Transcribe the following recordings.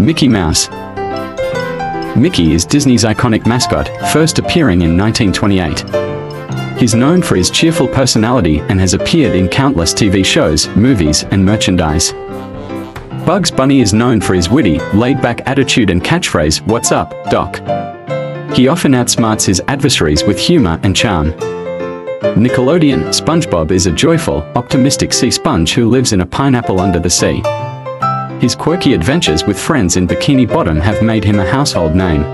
Mickey Mouse. Mickey is Disney's iconic mascot, first appearing in 1928. He's known for his cheerful personality and has appeared in countless TV shows, movies, and merchandise. Bugs Bunny is known for his witty, laid-back attitude and catchphrase, "What's up, Doc?" He often outsmarts his adversaries with humor and charm. Nickelodeon, SpongeBob is a joyful, optimistic sea sponge who lives in a pineapple under the sea. His quirky adventures with friends in Bikini Bottom have made him a household name.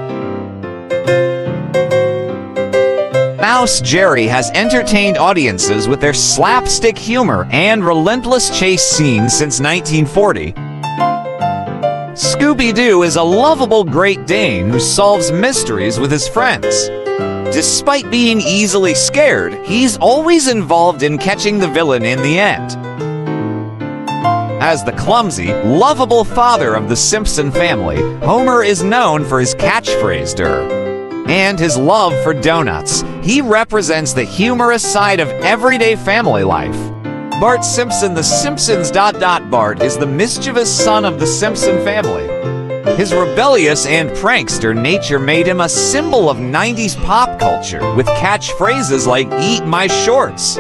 Mouse Jerry has entertained audiences with their slapstick humor and relentless chase scenes since 1940. Scooby-Doo is a lovable Great Dane who solves mysteries with his friends. Despite being easily scared, he's always involved in catching the villain in the end. As the clumsy, lovable father of the Simpson family, Homer is known for his catchphrase "der" and his love for donuts. He represents the humorous side of everyday family life. Bart Simpson, the Simpsons... Bart is the mischievous son of the Simpson family. His rebellious and prankster nature made him a symbol of 90s pop culture, with catchphrases like "eat my shorts."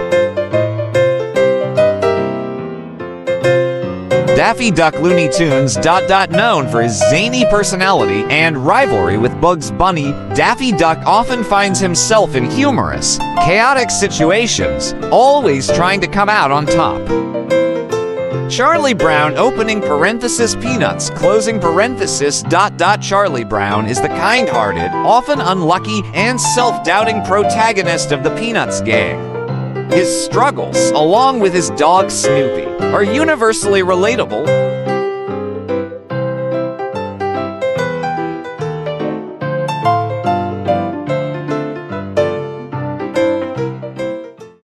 Daffy Duck, Looney Tunes... known for his zany personality and rivalry with Bugs Bunny, Daffy Duck often finds himself in humorous, chaotic situations, always trying to come out on top. Charlie Brown, (Peanuts). Charlie Brown is the kind-hearted, often unlucky, and self-doubting protagonist of the Peanuts gang. His struggles, along with his dog Snoopy, are universally relatable